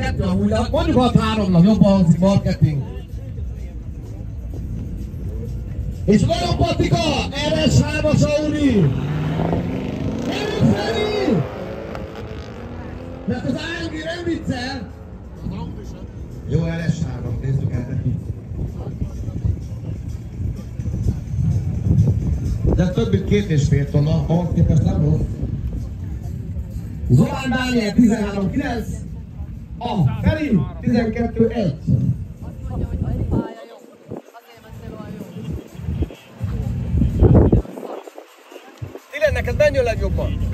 that you will have money for town of your bones marketing. It's not a particular RS Cyber Saudi. That is I am ready, sir. You are a sharp of this together. De többi két és fél tonna, ahhoz képest nem volt. Zolán Dániel 13-9, a Feri 12-1. Ti lennek, ez menjön legjobban?